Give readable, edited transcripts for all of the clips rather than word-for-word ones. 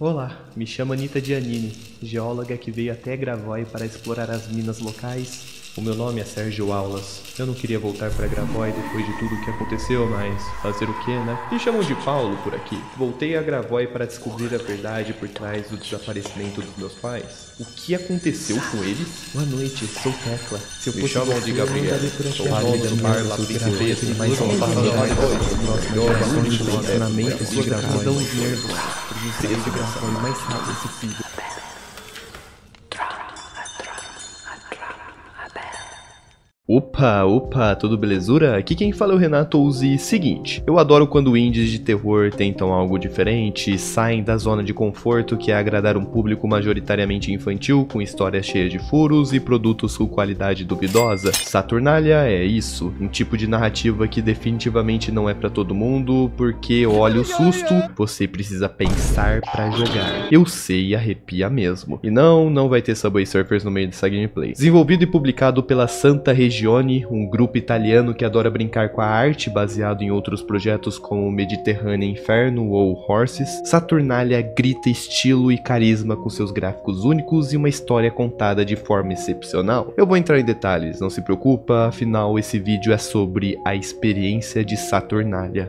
Olá, me chamo Anita Giannini, geóloga que veio até Gravoi para explorar as minas locais. O meu nome é Sérgio Aulas. Eu não queria voltar para Gravoi depois de tudo o que aconteceu, mas fazer o que, né? Me chamam de Paulo por aqui. Voltei a Gravoi para descobrir a verdade por trás do desaparecimento dos meus pais. O que aconteceu com eles? Boa noite, sou Tecla. Me chamam de Gabriele. Sou marido do bar lá princesa, mas não falo de relacionamentos de Gravoi. Seria de Gravoi mais rápido esse filho. Opa, tudo belezura? Aqui quem fala é o Renato Ouzi. Seguinte, eu adoro quando indies de terror tentam algo diferente, saem da zona de conforto que é agradar um público majoritariamente infantil com histórias cheias de furos e produtos com qualidade duvidosa. Saturnalia é isso, um tipo de narrativa que definitivamente não é pra todo mundo, porque olha o susto, você precisa pensar pra jogar. Eu sei, arrepia mesmo. E não vai ter Subway Surfers no meio dessa gameplay. Desenvolvido e publicado pela Santa Regina, um grupo italiano que adora brincar com a arte, baseado em outros projetos como Mediterranea Inferno ou Horses, Saturnalia grita estilo e carisma com seus gráficos únicos e uma história contada de forma excepcional. Eu vou entrar em detalhes, não se preocupa, afinal esse vídeo é sobre a experiência de Saturnalia.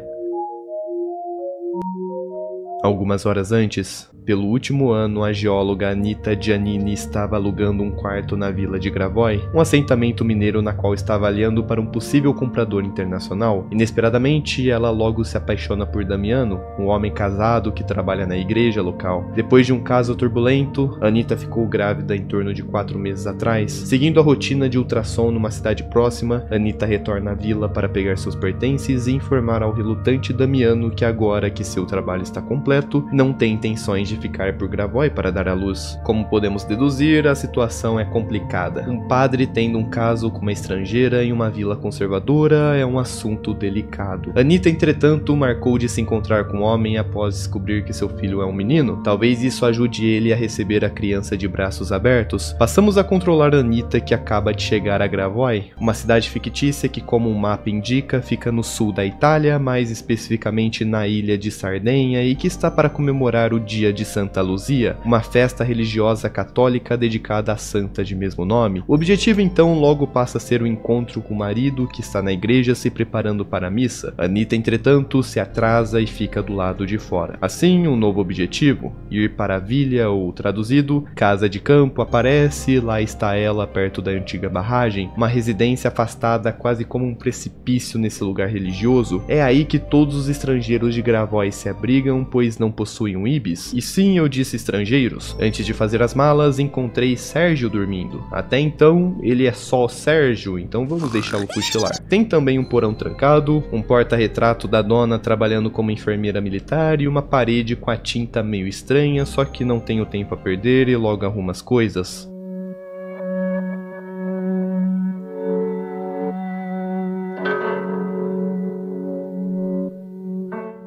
Algumas horas antes, pelo último ano, a geóloga Anita Giannini estava alugando um quarto na vila de Gravoi, um assentamento mineiro na qual estava olhando para um possível comprador internacional. Inesperadamente, ela logo se apaixona por Damiano, um homem casado que trabalha na igreja local. Depois de um caso turbulento, Anita ficou grávida em torno de 4 meses atrás. Seguindo a rotina de ultrassom numa cidade próxima, Anita retorna à vila para pegar seus pertences e informar ao relutante Damiano que agora que seu trabalho está completo, não tem intenções de ficar por Gravoi para dar à luz. Como podemos deduzir, a situação é complicada. Um padre tendo um caso com uma estrangeira em uma vila conservadora é um assunto delicado. Anita, entretanto, marcou de se encontrar com o homem após descobrir que seu filho é um menino. Talvez isso ajude ele a receber a criança de braços abertos. Passamos a controlar Anita, que acaba de chegar a Gravoi, uma cidade fictícia que, como o mapa indica, fica no sul da Itália, mais especificamente na ilha de Sardenha, e que está para comemorar o dia de Santa Luzia, uma festa religiosa católica dedicada à santa de mesmo nome. O objetivo então logo passa a ser o encontro com o marido, que está na igreja se preparando para a missa. Anita, entretanto, se atrasa e fica do lado de fora. Assim, um novo objetivo, ir para a vila, ou traduzido, casa de campo, aparece. Lá está ela, perto da antiga barragem, uma residência afastada quase como um precipício nesse lugar religioso. É aí que todos os estrangeiros de Gravoi se abrigam, pois não possuem um ibis. E sim, eu disse estrangeiros. Antes de fazer as malas, encontrei Sérgio dormindo. Até então, ele é só Sérgio, então vamos deixá-lo cochilar. Tem também um porão trancado, um porta-retrato da dona trabalhando como enfermeira militar e uma parede com a tinta meio estranha, só que não tenho tempo a perder e logo arrumo as coisas.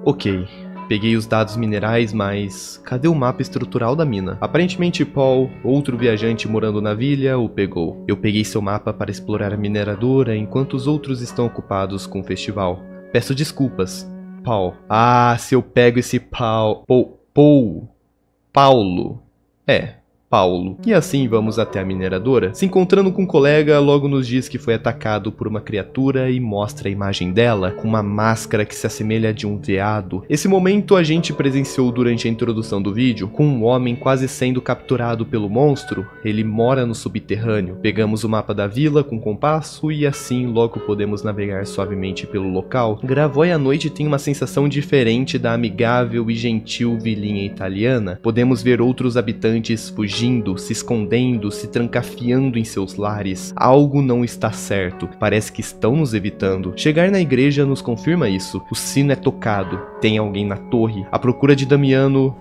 Ok. Peguei os dados minerais, mas cadê o mapa estrutural da mina? Aparentemente Paul, outro viajante morando na vila, o pegou. Eu peguei seu mapa para explorar a mineradora enquanto os outros estão ocupados com o festival. Peço desculpas, Paul. Ah, se eu pego esse Paulo. É. Paulo. E assim vamos até a mineradora. Se encontrando com um colega, logo nos diz que foi atacado por uma criatura e mostra a imagem dela, com uma máscara que se assemelha a de um veado. Esse momento a gente presenciou durante a introdução do vídeo, com um homem quase sendo capturado pelo monstro. Ele mora no subterrâneo. Pegamos o mapa da vila com compasso e assim logo podemos navegar suavemente pelo local. Gravoi à noite tem uma sensação diferente da amigável e gentil vilinha italiana. Podemos ver outros habitantes fugindo, se escondendo, se trancafiando em seus lares. Algo não está certo, parece que estão nos evitando. Chegar na igreja nos confirma isso. O sino é tocado, tem alguém na torre, à procura de Damiano.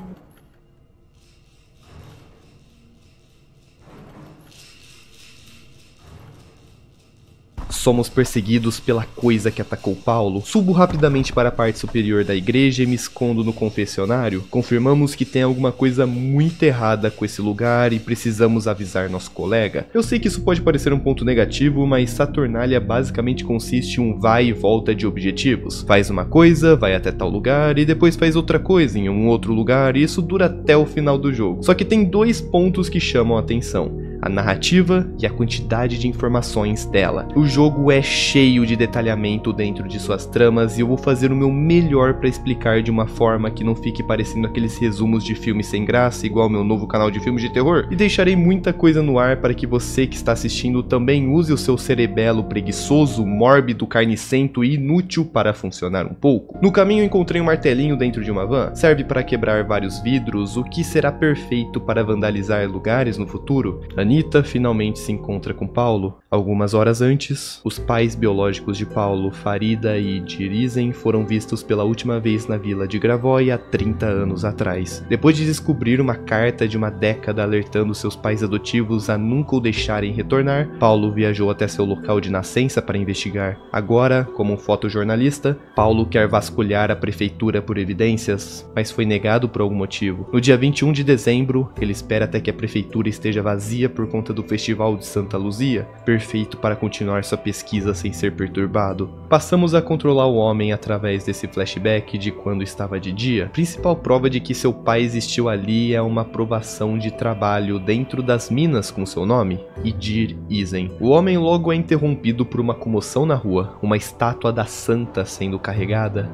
somos perseguidos pela coisa que atacou Paulo. Subo rapidamente para a parte superior da igreja e me escondo no confessionário. Confirmamos que tem alguma coisa muito errada com esse lugar e precisamos avisar nosso colega. Eu sei que isso pode parecer um ponto negativo, mas Saturnalia basicamente consiste em um vai e volta de objetivos. Faz uma coisa, vai até tal lugar e depois faz outra coisa em um outro lugar, e isso dura até o final do jogo. Só que tem dois pontos que chamam a atenção: a narrativa e a quantidade de informações dela. O jogo é cheio de detalhamento dentro de suas tramas e eu vou fazer o meu melhor para explicar de uma forma que não fique parecendo aqueles resumos de filmes sem graça, igual ao meu novo canal de filmes de terror. E deixarei muita coisa no ar para que você que está assistindo também use o seu cerebelo preguiçoso, mórbido, carnicento e inútil para funcionar um pouco. No caminho encontrei um martelinho dentro de uma van. Serve para quebrar vários vidros, o que será perfeito para vandalizar lugares no futuro. Anita finalmente se encontra com Paulo. Algumas horas antes, os pais biológicos de Paulo, Farida e Dirizen, foram vistos pela última vez na vila de Gravoi há 30 anos atrás, depois de descobrir uma carta de uma década alertando seus pais adotivos a nunca o deixarem retornar. Paulo viajou até seu local de nascença para investigar. Agora, como um fotojornalista, Paulo quer vasculhar a prefeitura por evidências, mas foi negado por algum motivo. No dia 21 de dezembro, ele espera até que a prefeitura esteja vazia por conta do festival de Santa Luzia, perfeito para continuar sua pesquisa sem ser perturbado. Passamos a controlar o homem através desse flashback de quando estava de dia. A principal prova de que seu pai existiu ali é uma aprovação de trabalho dentro das minas com seu nome, Idir Isen. O homem logo é interrompido por uma comoção na rua, uma estátua da santa sendo carregada.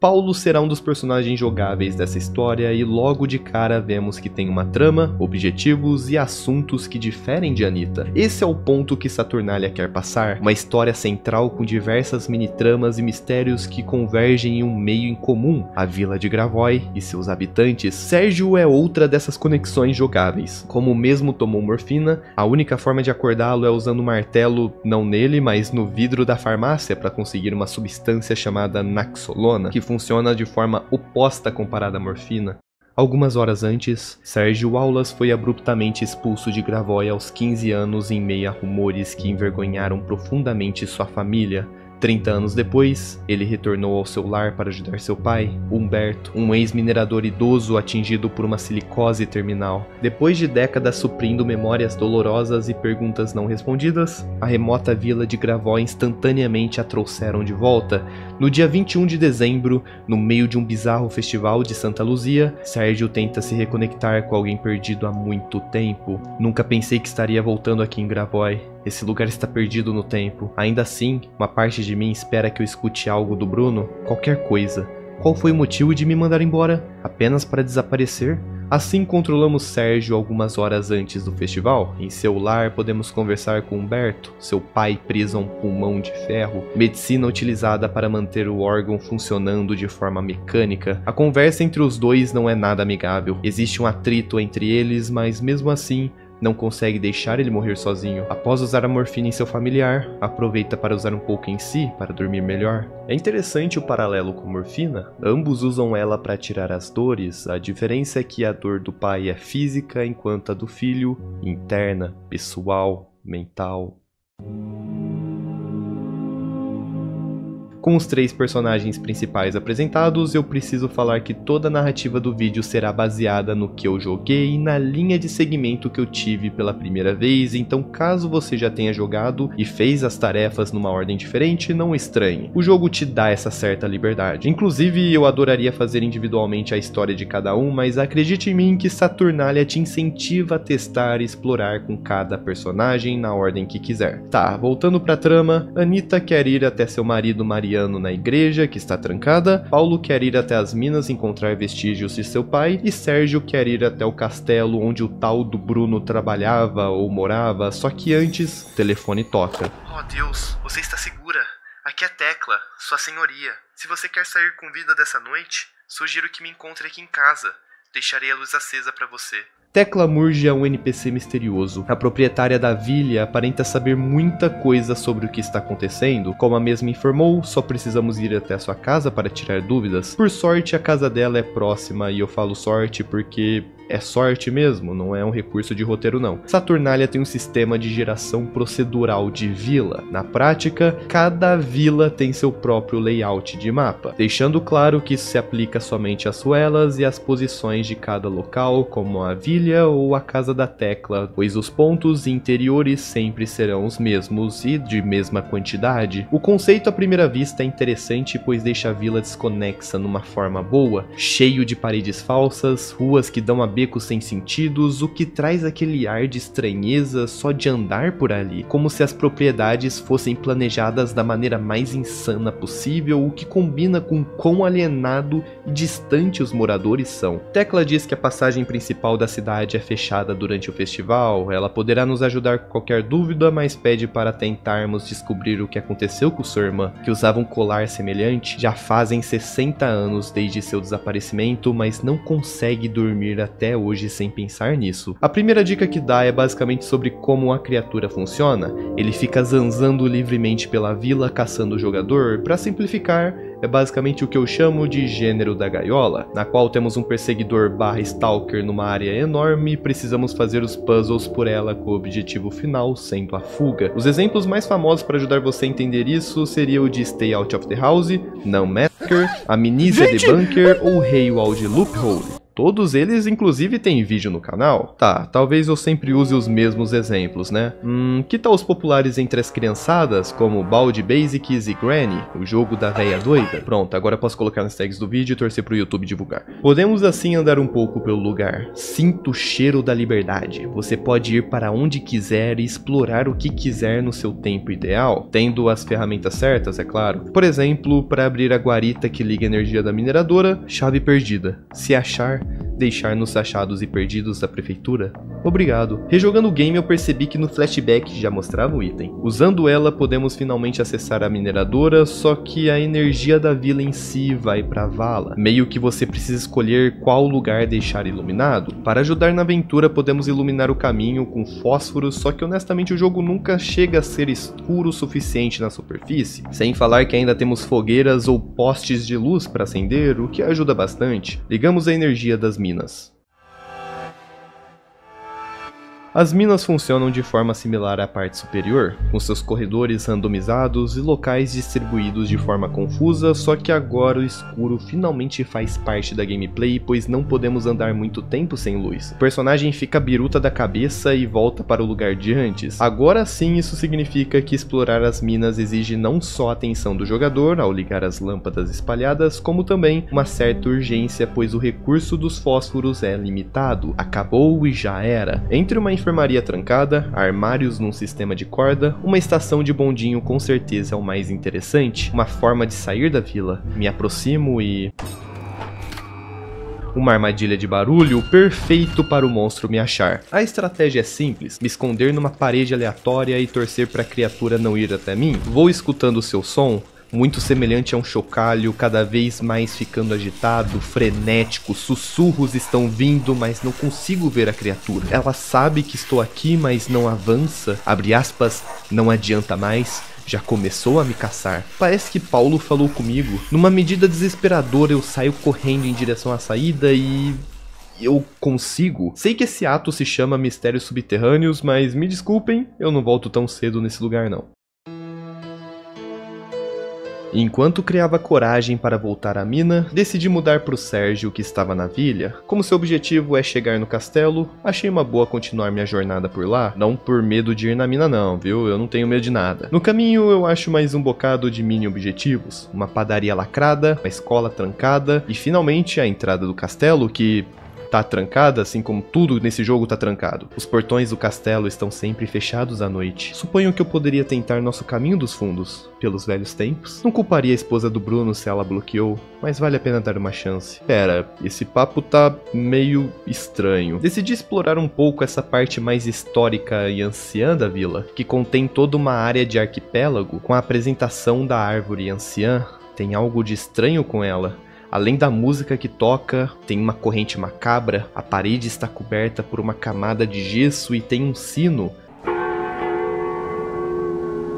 Paulo será um dos personagens jogáveis dessa história e logo de cara vemos que tem uma trama, objetivos e assuntos que diferem de Anita. Esse é o ponto que Saturnalia quer passar, uma história central com diversas mini-tramas e mistérios que convergem em um meio em comum, a vila de Gravoi e seus habitantes. Sérgio é outra dessas conexões jogáveis. Como o mesmo tomou morfina, a única forma de acordá-lo é usando um martelo, não nele, mas no vidro da farmácia para conseguir uma substância chamada naxolona, que funciona de forma oposta comparada à morfina. Algumas horas antes, Sérgio Aulas foi abruptamente expulso de Gravoi aos 15 anos em meio a rumores que envergonharam profundamente sua família. 30 anos depois, ele retornou ao seu lar para ajudar seu pai, Humberto, um ex-minerador idoso atingido por uma silicose terminal. Depois de décadas suprindo memórias dolorosas e perguntas não respondidas, a remota vila de Gravoi instantaneamente a trouxeram de volta. No dia 21 de dezembro, no meio de um bizarro festival de Santa Luzia, Sérgio tenta se reconectar com alguém perdido há muito tempo. Nunca pensei que estaria voltando aqui em Gravoi. Esse lugar está perdido no tempo. Ainda assim, uma parte de mim espera que eu escute algo do Bruno, qualquer coisa. Qual foi o motivo de me mandar embora? Apenas para desaparecer? Assim controlamos Sérgio algumas horas antes do festival. Em seu lar podemos conversar com Humberto, seu pai preso a um pulmão de ferro, medicina utilizada para manter o órgão funcionando de forma mecânica. A conversa entre os dois não é nada amigável. Existe um atrito entre eles, mas mesmo assim, não consegue deixar ele morrer sozinho. Após usar a morfina em seu familiar, aproveita para usar um pouco em si, para dormir melhor. É interessante o paralelo com morfina. Ambos usam ela para tirar as dores. A diferença é que a dor do pai é física, enquanto a do filho, interna, pessoal, mental. Com os três personagens principais apresentados, eu preciso falar que toda a narrativa do vídeo será baseada no que eu joguei e na linha de segmento que eu tive pela primeira vez, então caso você já tenha jogado e fez as tarefas numa ordem diferente, não estranhe. O jogo te dá essa certa liberdade. Inclusive, eu adoraria fazer individualmente a história de cada um, mas acredite em mim que Saturnalia te incentiva a testar e explorar com cada personagem na ordem que quiser. Tá, voltando pra trama, Anita quer ir até seu marido Maria na igreja, que está trancada. Paulo quer ir até as minas encontrar vestígios de seu pai, e Sérgio quer ir até o castelo onde o tal do Bruno trabalhava ou morava, só que antes, o telefone toca. Oh Deus, você está segura? Aqui é Tecla, sua senhoria. Se você quer sair com vida dessa noite, sugiro que me encontre aqui em casa. Deixarei a luz acesa para você. Tecla Murgia é um NPC misterioso. A proprietária da vila aparenta saber muita coisa sobre o que está acontecendo. Como a mesma informou, só precisamos ir até a sua casa para tirar dúvidas. Por sorte, a casa dela é próxima, e eu falo sorte porque É sorte mesmo, não é um recurso de roteiro não. Saturnalia tem um sistema de geração procedural de vila. Na prática, cada vila tem seu próprio layout de mapa, deixando claro que isso se aplica somente às suelas e às posições de cada local, como a vilha ou a casa da Tecla, pois os pontos interiores sempre serão os mesmos e de mesma quantidade. O conceito à primeira vista é interessante, pois deixa a vila desconexa numa forma boa, cheio de paredes falsas, ruas que dão a becos sem sentidos, o que traz aquele ar de estranheza só de andar por ali, como se as propriedades fossem planejadas da maneira mais insana possível, o que combina com quão alienado e distante os moradores são. Tecla diz que a passagem principal da cidade é fechada durante o festival, ela poderá nos ajudar com qualquer dúvida, mas pede para tentarmos descobrir o que aconteceu com sua irmã, que usava um colar semelhante já fazem 60 anos desde seu desaparecimento, mas não consegue dormir até hoje sem pensar nisso. A primeira dica que dá é basicamente sobre como a criatura funciona. Ele fica zanzando livremente pela vila, caçando o jogador. Para simplificar, é basicamente o que eu chamo de gênero da gaiola, na qual temos um perseguidor barra stalker numa área enorme e precisamos fazer os puzzles por ela com o objetivo final sendo a fuga. Os exemplos mais famosos para ajudar você a entender isso seria o de Stay Out of the House, Não Matter, Amnesia the Bunker ou Hayward Loophole. Todos eles, inclusive, têm vídeo no canal. Tá, talvez eu sempre use os mesmos exemplos, né? Que tal os populares entre as criançadas, como Baldi's Basics e Granny, o jogo da véia doida? Pronto, agora posso colocar nas tags do vídeo e torcer pro YouTube divulgar. Podemos assim andar um pouco pelo lugar. Sinta o cheiro da liberdade. Você pode ir para onde quiser e explorar o que quiser no seu tempo ideal, tendo as ferramentas certas, é claro. Por exemplo, para abrir a guarita que liga a energia da mineradora, chave perdida. Se achar, deixar nos achados e perdidos da prefeitura? Obrigado. Rejogando o game eu percebi que no flashback já mostrava o item. Usando ela podemos finalmente acessar a mineradora, só que a energia da vila em si vai pra vala. Meio que você precisa escolher qual lugar deixar iluminado. Para ajudar na aventura podemos iluminar o caminho com fósforo, só que honestamente o jogo nunca chega a ser escuro o suficiente na superfície. Sem falar que ainda temos fogueiras ou postes de luz para acender, o que ajuda bastante. Ligamos a energia das minas. As minas funcionam de forma similar à parte superior, com seus corredores randomizados e locais distribuídos de forma confusa, só que agora o escuro finalmente faz parte da gameplay, pois não podemos andar muito tempo sem luz. O personagem fica biruta da cabeça e volta para o lugar de antes. Agora sim, isso significa que explorar as minas exige não só a atenção do jogador ao ligar as lâmpadas espalhadas, como também uma certa urgência, pois o recurso dos fósforos é limitado. Acabou e já era. Entre uma enfermaria trancada, armários num sistema de corda, uma estação de bondinho com certeza é o mais interessante, uma forma de sair da vila. Me aproximo e... uma armadilha de barulho perfeito para o monstro me achar. A estratégia é simples, me esconder numa parede aleatória e torcer para a criatura não ir até mim. Vou escutando o seu som, muito semelhante a um chocalho, cada vez mais ficando agitado, frenético, sussurros estão vindo, mas não consigo ver a criatura. Ela sabe que estou aqui, mas não avança, abre aspas, não adianta mais. Já começou a me caçar. Parece que Paulo falou comigo. Numa medida desesperadora eu saio correndo em direção à saída e... eu consigo? Sei que esse ato se chama Mistérios Subterrâneos, mas me desculpem, eu não volto tão cedo nesse lugar não. Enquanto criava coragem para voltar à mina, decidi mudar para o Sérgio que estava na vilha. Como seu objetivo é chegar no castelo, achei uma boa continuar minha jornada por lá. Não por medo de ir na mina não, viu? Eu não tenho medo de nada. No caminho eu acho mais um bocado de mini objetivos. Uma padaria lacrada, uma escola trancada e finalmente a entrada do castelo que... tá trancada, assim como tudo nesse jogo tá trancado. Os portões do castelo estão sempre fechados à noite. Suponho que eu poderia tentar nosso caminho dos fundos, pelos velhos tempos. Não culparia a esposa do Bruno se ela bloqueou, mas vale a pena dar uma chance. Pera, esse papo tá meio estranho. Decidi explorar um pouco essa parte mais histórica e anciã da vila, que contém toda uma área de arquipélago com a apresentação da árvore anciã. Tem algo de estranho com ela. Além da música que toca, tem uma corrente macabra, a parede está coberta por uma camada de gesso e tem um sino.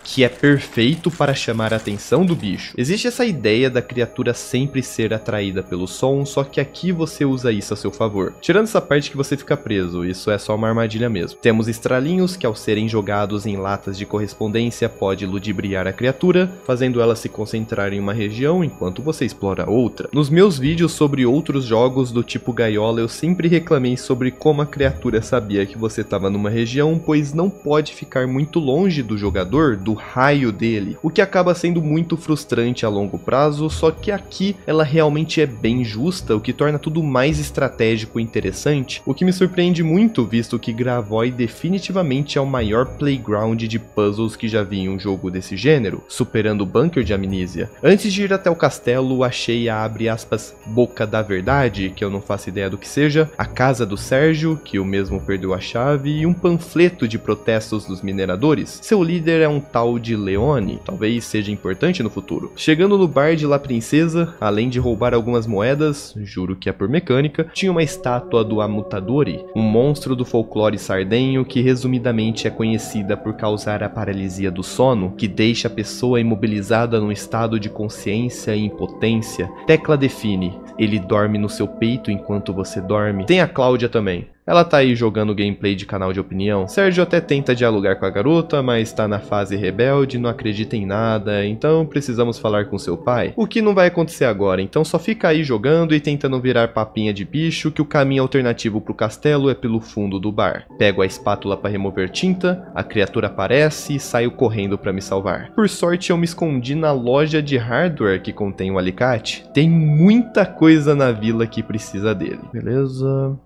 que é perfeito para chamar a atenção do bicho. Existe essa ideia da criatura sempre ser atraída pelo som, só que aqui você usa isso a seu favor. Tirando essa parte que você fica preso, isso é só uma armadilha mesmo. Temos estralinhos que, ao serem jogados em latas de correspondência, pode ludibriar a criatura, fazendo ela se concentrar em uma região enquanto você explora outra. Nos meus vídeos sobre outros jogos do tipo gaiola, eu sempre reclamei sobre como a criatura sabia que você estava numa região, pois não pode ficar muito longe do jogador, do raio dele, o que acaba sendo muito frustrante a longo prazo, só que aqui ela realmente é bem justa, o que torna tudo mais estratégico e interessante, o que me surpreende muito, visto que Gravoi definitivamente é o maior playground de puzzles que já vi em um jogo desse gênero, superando o Bunker de Amnesia. Antes de ir até o castelo, achei a abre aspas boca da verdade, que eu não faço ideia do que seja, a casa do Sérgio, que o mesmo perdeu a chave, e um panfleto de protestos dos mineradores. Seu líder é um tal de Leone, talvez seja importante no futuro. Chegando no bar de La Princesa, além de roubar algumas moedas, juro que é por mecânica, tinha uma estátua do Ammutadore, um monstro do folclore sardenho que resumidamente é conhecida por causar a paralisia do sono, que deixa a pessoa imobilizada num estado de consciência e impotência. Tecla define, ele dorme no seu peito enquanto você dorme. Tem a Cláudia também. Ela tá aí jogando gameplay de canal de opinião. Sérgio até tenta dialogar com a garota, mas tá na fase rebelde, não acredita em nada, então precisamos falar com seu pai. O que não vai acontecer agora, então só fica aí jogando e tentando virar papinha de bicho, que o caminho alternativo pro castelo é pelo fundo do bar. Pego a espátula pra remover tinta, a criatura aparece e saio correndo pra me salvar. Por sorte eu me escondi na loja de hardware que contém o alicate. Tem muita coisa na vila que precisa dele. Beleza...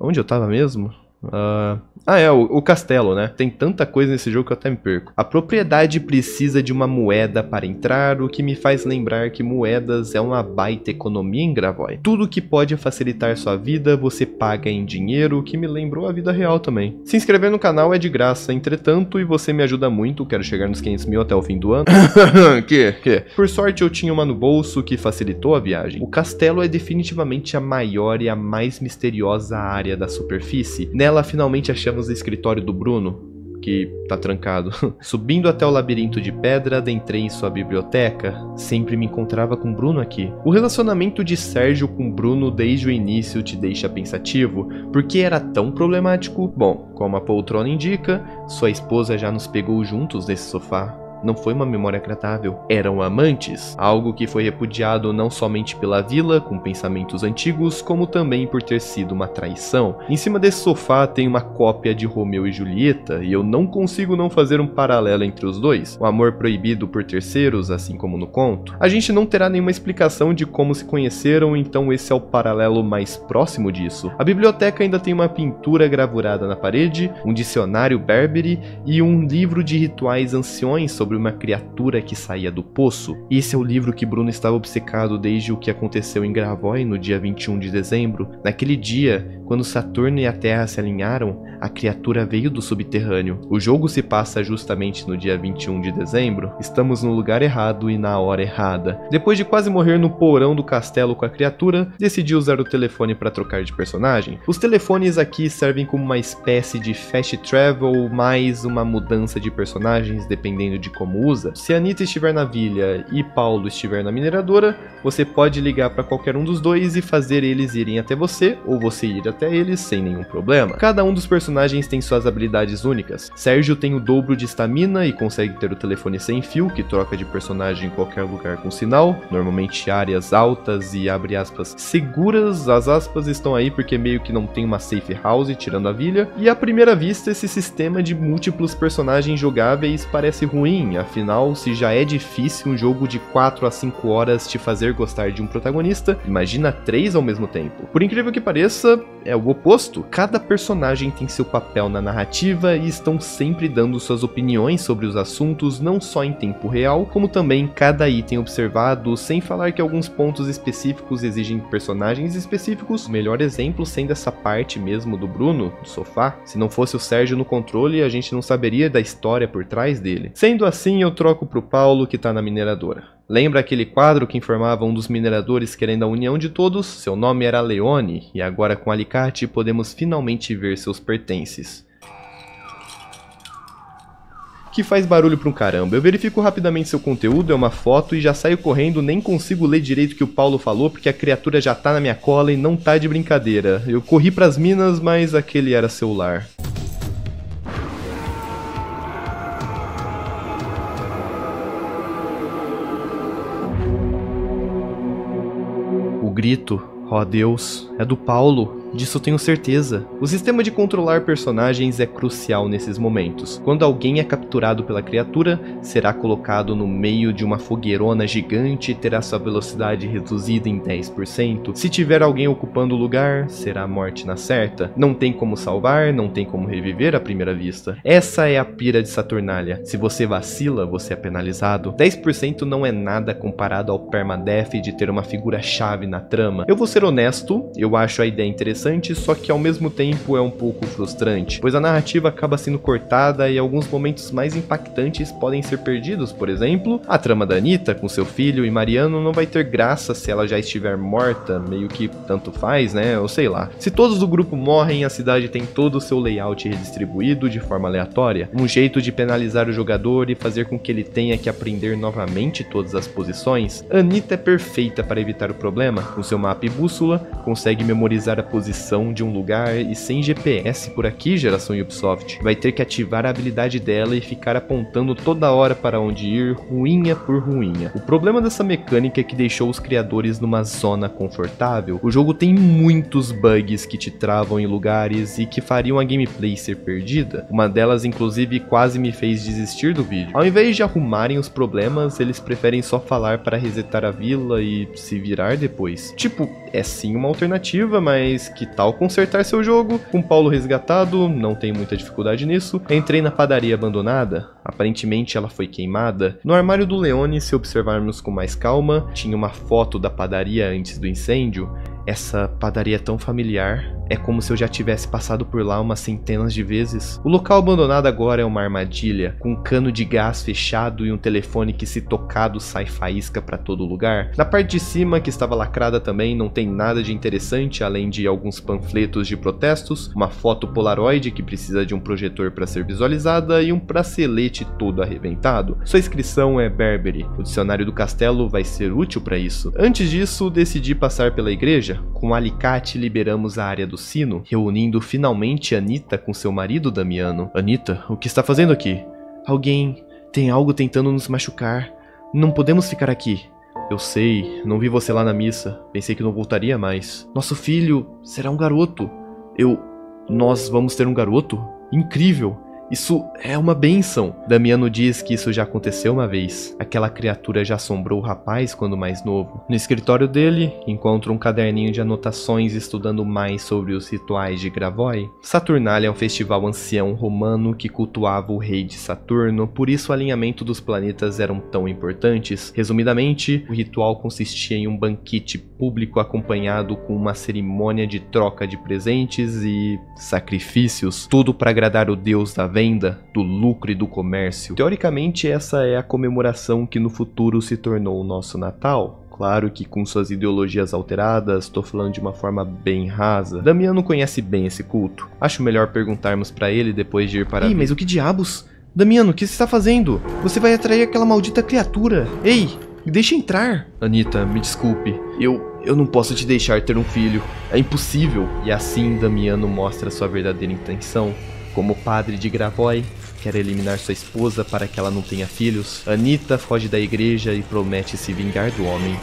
Onde eu tava mesmo? O castelo, né? Tem tanta coisa nesse jogo que eu até me perco. A propriedade precisa de uma moeda para entrar, o que me faz lembrar que moedas é uma baita economia em Gravoi. Tudo que pode facilitar sua vida, você paga em dinheiro, o que me lembrou a vida real também. Se inscrever no canal é de graça, entretanto, e você me ajuda muito, quero chegar nos 500 mil até o fim do ano. Por sorte eu tinha uma no bolso, que facilitou a viagem. O castelo é definitivamente a maior e a mais misteriosa área da superfície. Nela finalmente achamos o escritório do Bruno, que tá trancado. Subindo até o labirinto de pedra, adentrei em sua biblioteca. Sempre me encontrava com Bruno aqui. O relacionamento de Sérgio com Bruno desde o início te deixa pensativo. Por que era tão problemático? Bom, como a poltrona indica, sua esposa já nos pegou juntos nesse sofá. Não foi uma memória agradável. Eram amantes, algo que foi repudiado não somente pela vila, com pensamentos antigos, como também por ter sido uma traição. Em cima desse sofá tem uma cópia de Romeu e Julieta, e eu não consigo não fazer um paralelo entre os dois. O amor proibido por terceiros, assim como no conto. A gente não terá nenhuma explicação de como se conheceram, então esse é o paralelo mais próximo disso. A biblioteca ainda tem uma pintura gravurada na parede, um dicionário berbere e um livro de rituais anciões sobre uma criatura que saía do poço. Esse é o livro que Bruno estava obcecado desde o que aconteceu em Gravoi no dia 21 de dezembro. Naquele dia, quando Saturno e a Terra se alinharam, a criatura veio do subterrâneo. O jogo se passa justamente no dia 21 de dezembro. Estamos no lugar errado e na hora errada. Depois de quase morrer no porão do castelo com a criatura, decidi usar o telefone para trocar de personagem. Os telefones aqui servem como uma espécie de fast travel, mais uma mudança de personagens, dependendo de como usa. Se Anita estiver na vilha e Paulo estiver na mineradora, você pode ligar para qualquer um dos dois e fazer eles irem até você, ou você ir até eles sem nenhum problema. Cada um dos personagens tem suas habilidades únicas. Sérgio tem o dobro de estamina e consegue ter o telefone sem fio, que troca de personagem em qualquer lugar com sinal, normalmente áreas altas e abre aspas seguras, as aspas estão aí porque meio que não tem uma safe house tirando a vilha, e à primeira vista esse sistema de múltiplos personagens jogáveis parece ruim, afinal se já é difícil um jogo de 4 a 5 horas te fazer gostar de um protagonista, imagina 3 ao mesmo tempo. Por incrível que pareça, é o oposto. Cada personagem tem seu papel na narrativa e estão sempre dando suas opiniões sobre os assuntos, não só em tempo real, como também cada item observado, sem falar que alguns pontos específicos exigem personagens específicos. O melhor exemplo sendo essa parte mesmo do Bruno, do sofá. Se não fosse o Sérgio no controle, a gente não saberia da história por trás dele. Sendo assim, eu troco pro Paulo, que tá na mineradora. Lembra aquele quadro que informava um dos mineradores querendo a união de todos? Seu nome era Leone, e agora com o alicate podemos finalmente ver seus pertences. que faz barulho pra um caramba. Eu verifico rapidamente seu conteúdo, é uma foto, e já saio correndo, nem consigo ler direito o que o Paulo falou, porque a criatura já tá na minha cola e não tá de brincadeira. Eu corri pras minas, mas aquele era seu lar. O grito, ó Deus, é do Paulo. Disso tenho certeza. O sistema de controlar personagens é crucial nesses momentos. Quando alguém é capturado pela criatura, será colocado no meio de uma fogueirona gigante e terá sua velocidade reduzida em 10%. Se tiver alguém ocupando o lugar, será morte na certa. Não tem como salvar, não tem como reviver à primeira vista. Essa é a pira de Saturnalia. Se você vacila, você é penalizado. 10% não é nada comparado ao permadeath de ter uma figura-chave na trama. Eu vou ser honesto, eu acho a ideia interessante, só que ao mesmo tempo é um pouco frustrante, pois a narrativa acaba sendo cortada e alguns momentos mais impactantes podem ser perdidos. Por exemplo, a trama da Anita com seu filho e Mariano não vai ter graça se ela já estiver morta, meio que tanto faz, né, ou sei lá. Se todos do grupo morrem, a cidade tem todo o seu layout redistribuído de forma aleatória, um jeito de penalizar o jogador e fazer com que ele tenha que aprender novamente todas as posições. Anita é perfeita para evitar o problema, com seu mapa e bússola, consegue memorizar a posição de um lugar e sem GPS por aqui, geração Ubisoft. Vai ter que ativar a habilidade dela e ficar apontando toda hora para onde ir, ruinha por ruinha. O problema dessa mecânica é que deixou os criadores numa zona confortável. O jogo tem muitos bugs que te travam em lugares e que fariam a gameplay ser perdida. Uma delas, inclusive, quase me fez desistir do vídeo. Ao invés de arrumarem os problemas, eles preferem só falar para resetar a vila e se virar depois. Tipo, é sim uma alternativa, mas que tal consertar seu jogo? Com Paulo resgatado, não tem muita dificuldade nisso. Entrei na padaria abandonada, aparentemente ela foi queimada. No armário do Leone, se observarmos com mais calma, tinha uma foto da padaria antes do incêndio. Essa padaria é tão familiar, é como se eu já tivesse passado por lá umas centenas de vezes. O local abandonado agora é uma armadilha, com um cano de gás fechado e um telefone que, se tocado, sai faísca pra todo lugar. Na parte de cima, que estava lacrada também, não tem nada de interessante, além de alguns panfletos de protestos, uma foto polaroid que precisa de um projetor para ser visualizada e um bracelete todo arrebentado. Sua inscrição é Berbery. O dicionário do castelo vai ser útil para isso. Antes disso, decidi passar pela igreja. Com um alicate liberamos a área do sino, reunindo finalmente Anita com seu marido Damiano. Anita, o que está fazendo aqui? Alguém tem algo tentando nos machucar. Não podemos ficar aqui. Eu sei, não vi você lá na missa. Pensei que não voltaria mais. Nosso filho será um garoto. Nós vamos ter um garoto? Incrível! Isso é uma bênção. Damiano diz que isso já aconteceu uma vez. Aquela criatura já assombrou o rapaz quando mais novo. No escritório dele, encontra um caderninho de anotações estudando mais sobre os rituais de Gravoi. Saturnalia é um festival ancião romano que cultuava o rei de Saturno, por isso o alinhamento dos planetas eram tão importantes. Resumidamente, o ritual consistia em um banquete público acompanhado com uma cerimônia de troca de presentes e sacrifícios, tudo para agradar o deus da venda, do lucro e do comércio. Teoricamente, essa é a comemoração que no futuro se tornou o nosso Natal. Claro que com suas ideologias alteradas, estou falando de uma forma bem rasa. Damiano conhece bem esse culto. Acho melhor perguntarmos para ele depois de ir para... Ih, mas o que diabos? Damiano, o que você está fazendo? Você vai atrair aquela maldita criatura. Ei, me deixa entrar. Anita, me desculpe. Eu não posso te deixar ter um filho. É impossível. E assim Damiano mostra sua verdadeira intenção. Como padre de Gravoi, quer eliminar sua esposa para que ela não tenha filhos. Anita foge da igreja e promete se vingar do homem.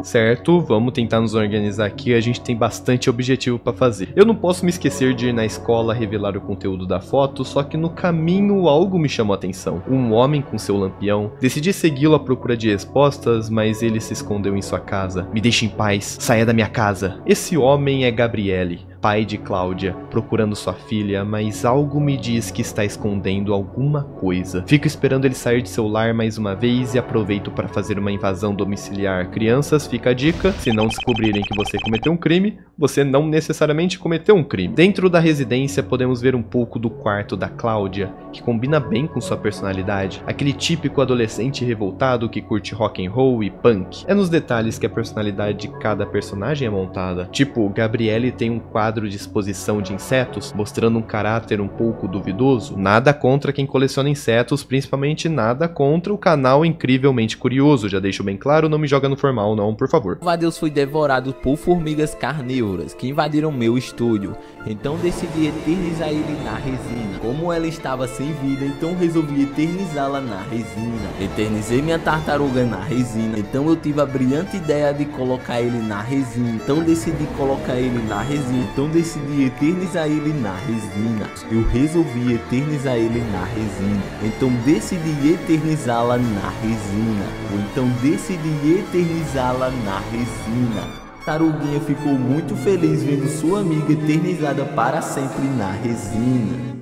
Certo, vamos tentar nos organizar aqui, a gente tem bastante objetivo pra fazer. Eu não posso me esquecer de ir na escola revelar o conteúdo da foto, só que no caminho algo me chamou a atenção. Um homem com seu lampião. Decidi segui-lo à procura de respostas, mas ele se escondeu em sua casa. Me deixe em paz, saia da minha casa. Esse homem é Gabriele, pai de Cláudia, procurando sua filha, mas algo me diz que está escondendo alguma coisa. Fico esperando ele sair de seu lar mais uma vez e aproveito para fazer uma invasão domiciliar. Crianças, fica a dica, se não descobrirem que você cometeu um crime, você não necessariamente cometeu um crime. Dentro da residência podemos ver um pouco do quarto da Cláudia, que combina bem com sua personalidade, aquele típico adolescente revoltado que curte rock and roll e punk. É nos detalhes que a personalidade de cada personagem é montada. Tipo, Gabriele tem um quadro quadro de exposição de insetos, mostrando um caráter um pouco duvidoso. Nada contra quem coleciona insetos, principalmente nada contra o canal Incrivelmente Curioso. Já deixo bem claro, não me joga no formal não, por favor. O Adeus foi devorado por formigas carnívoras que invadiram meu estúdio. Então decidi eternizar ele na resina. Como ela estava sem vida, então resolvi eternizá-la na resina. Eternizei minha tartaruga na resina. Então eu tive a brilhante ideia de colocar ele na resina. Então decidi colocar ele na resina. Então decidi eternizar ele na resina. Eu resolvi eternizar ele na resina. Então decidi eternizá-la na resina. Ou então decidi eternizá-la na resina. A tartaruguinha ficou muito feliz vendo sua amiga eternizada para sempre na resina.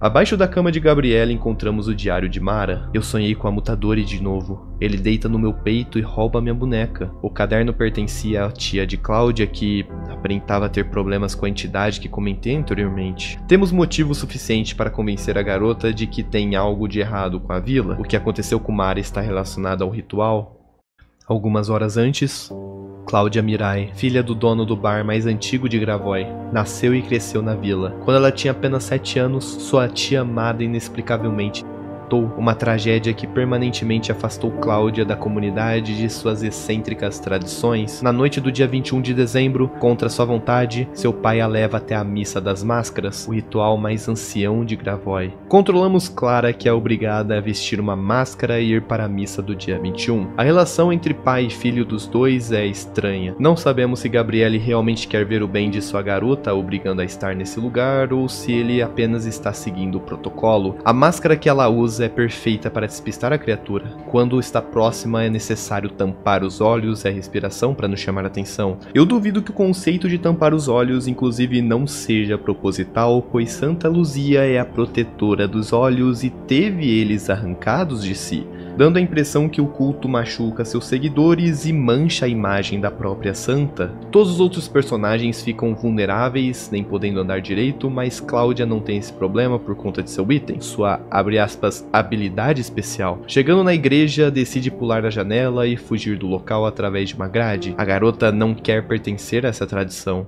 Abaixo da cama de Gabriele encontramos o diário de Mara. Eu sonhei com Ammutadore de novo. Ele deita no meu peito e rouba minha boneca. O caderno pertencia à tia de Cláudia, que aparentava ter problemas com a entidade que comentei anteriormente. Temos motivo suficiente para convencer a garota de que tem algo de errado com a vila. O que aconteceu com Mara está relacionado ao ritual. Algumas horas antes, Cláudia Mirai, filha do dono do bar mais antigo de Gravoi, nasceu e cresceu na vila. Quando ela tinha apenas 7 anos, sua tia amada inexplicavelmente morreu. Uma tragédia que permanentemente afastou Cláudia da comunidade e de suas excêntricas tradições. Na noite do dia 21 de dezembro, contra sua vontade, seu pai a leva até a Missa das Máscaras, o ritual mais ancião de Gravoi. Controlamos Clara, que é obrigada a vestir uma máscara e ir para a missa do dia 21. A relação entre pai e filho dos dois é estranha. Não sabemos se Gabriele realmente quer ver o bem de sua garota, obrigando a estar nesse lugar, ou se ele apenas está seguindo o protocolo. A máscara que ela usa é perfeita para despistar a criatura. Quando está próxima, é necessário tampar os olhos e a respiração para nos chamar a atenção. Eu duvido que o conceito de tampar os olhos, inclusive, não seja proposital, pois Santa Luzia é a protetora dos olhos e teve eles arrancados de si, dando a impressão que o culto machuca seus seguidores e mancha a imagem da própria santa. Todos os outros personagens ficam vulneráveis, nem podendo andar direito, mas Cláudia não tem esse problema por conta de seu item, sua, abre aspas, habilidade especial. Chegando na igreja, decide pular da janela e fugir do local através de uma grade. A garota não quer pertencer a essa tradição.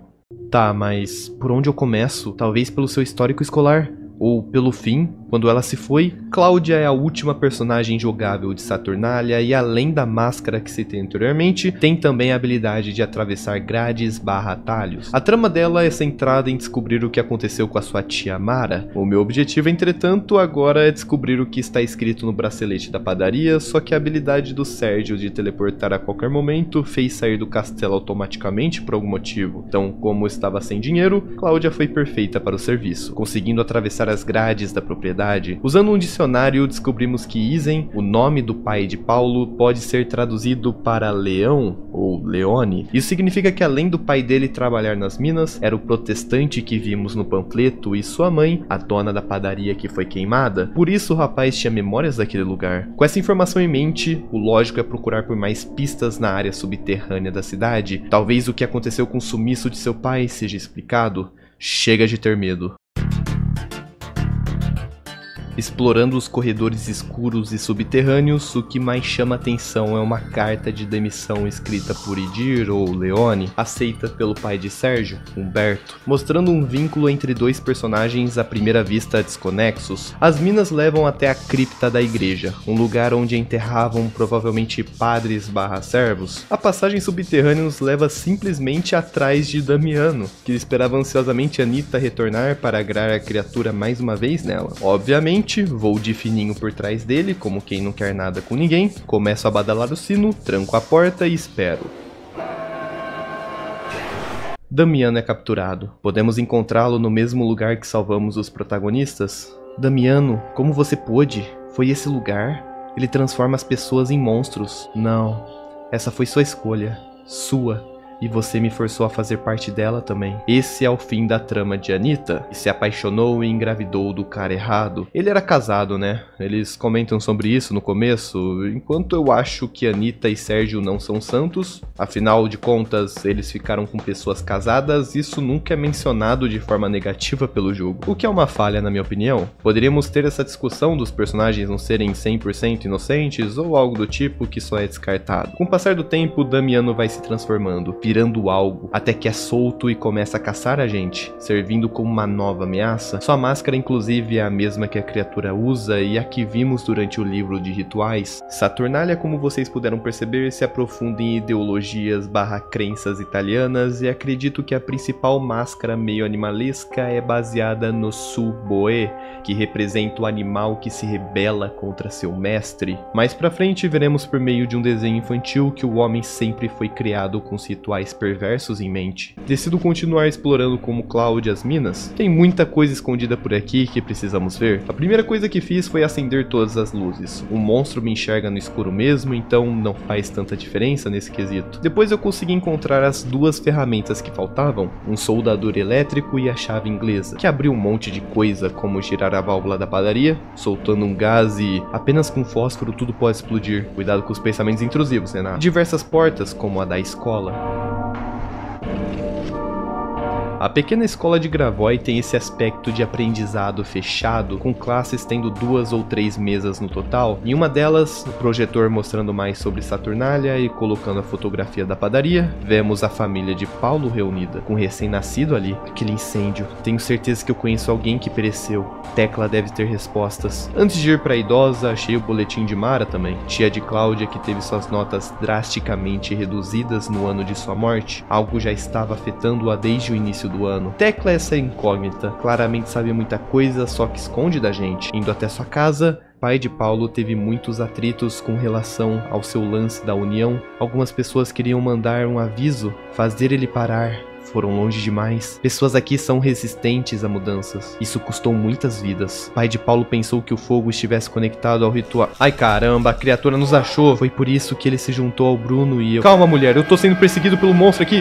Tá, mas por onde eu começo? Talvez pelo seu histórico escolar? Ou pelo fim, quando ela se foi? Cláudia é a última personagem jogável de Saturnalia e, além da máscara que citei anteriormente, tem também a habilidade de atravessar grades barra atalhos. A trama dela é centrada em descobrir o que aconteceu com a sua tia Mara. O meu objetivo, entretanto, agora é descobrir o que está escrito no bracelete da padaria, só que a habilidade do Sérgio de teleportar a qualquer momento fez sair do castelo automaticamente por algum motivo. Então, como estava sem dinheiro, Cláudia foi perfeita para o serviço, conseguindo atravessar as grades da propriedade. Usando um dicionário, descobrimos que Isen, o nome do pai de Paulo, pode ser traduzido para Leão ou Leone. Isso significa que, além do pai dele trabalhar nas minas, era o protestante que vimos no panfleto e sua mãe, a dona da padaria que foi queimada. Por isso o rapaz tinha memórias daquele lugar. Com essa informação em mente, o lógico é procurar por mais pistas na área subterrânea da cidade. Talvez o que aconteceu com o sumiço de seu pai seja explicado. Chega de ter medo. Explorando os corredores escuros e subterrâneos, o que mais chama atenção é uma carta de demissão escrita por Idir ou Leone, aceita pelo pai de Sérgio, Humberto, mostrando um vínculo entre dois personagens à primeira vista desconexos. As minas levam até a cripta da igreja, um lugar onde enterravam provavelmente padres barra servos. A passagem subterrânea nos leva simplesmente atrás de Damiano, que esperava ansiosamente Anita retornar para agrar a criatura mais uma vez nela. Obviamente, vou de fininho por trás dele, como quem não quer nada com ninguém, começo a badalar o sino, tranco a porta e espero. Damiano é capturado. Podemos encontrá-lo no mesmo lugar que salvamos os protagonistas? Damiano, como você pôde? Foi esse lugar? Ele transforma as pessoas em monstros. Não, essa foi sua escolha. Sua. E você me forçou a fazer parte dela também. Esse é o fim da trama de Anita, que se apaixonou e engravidou do cara errado. Ele era casado, né? Eles comentam sobre isso no começo. Enquanto eu acho que Anita e Sérgio não são santos, afinal de contas, eles ficaram com pessoas casadas, isso nunca é mencionado de forma negativa pelo jogo, o que é uma falha na minha opinião. Poderíamos ter essa discussão dos personagens não serem 100% inocentes ou algo do tipo que só é descartado. Com o passar do tempo, Damiano vai se transformando, virando algo, até que é solto e começa a caçar a gente, servindo como uma nova ameaça. Sua máscara inclusive é a mesma que a criatura usa e a que vimos durante o livro de rituais. Saturnalia, como vocês puderam perceber, se aprofunda em ideologias / crenças italianas, e acredito que a principal máscara meio animalesca é baseada no Su Boe, que representa o animal que se rebela contra seu mestre. Mais pra frente veremos por meio de um desenho infantil que o homem sempre foi criado com rituais perversos em mente. Decido continuar explorando como Cláudia as minas. Tem muita coisa escondida por aqui que precisamos ver. A primeira coisa que fiz foi acender todas as luzes. O monstro me enxerga no escuro mesmo, então não faz tanta diferença nesse quesito. Depois eu consegui encontrar as duas ferramentas que faltavam, um soldador elétrico e a chave inglesa, que abriu um monte de coisa, como girar a válvula da padaria, soltando um gás e... apenas com fósforo tudo pode explodir. Cuidado com os pensamentos intrusivos, Renato. Diversas portas, como a da escola. A pequena escola de Gravoi tem esse aspecto de aprendizado fechado, com classes tendo 2 ou 3 mesas no total. Em uma delas, o projetor mostrando mais sobre Saturnalia e colocando a fotografia da padaria. Vemos a família de Paulo reunida, com recém-nascido ali. Aquele incêndio. Tenho certeza que eu conheço alguém que pereceu. Tecla deve ter respostas. Antes de ir pra idosa, achei o boletim de Mara também, tia de Cláudia, que teve suas notas drasticamente reduzidas no ano de sua morte. Algo já estava afetando-a desde o início do ano. Tecla é essa incógnita, claramente sabe muita coisa, só que esconde da gente. Indo até sua casa, pai de Paulo teve muitos atritos com relação ao seu lance da união. Algumas pessoas queriam mandar um aviso, fazer ele parar. Foram longe demais. Pessoas aqui são resistentes a mudanças. Isso custou muitas vidas. Pai de Paulo pensou que o fogo estivesse conectado ao ritual. Ai caramba, a criatura nos achou. Foi por isso que ele se juntou ao Bruno e eu. Calma mulher, eu tô sendo perseguido pelo monstro aqui.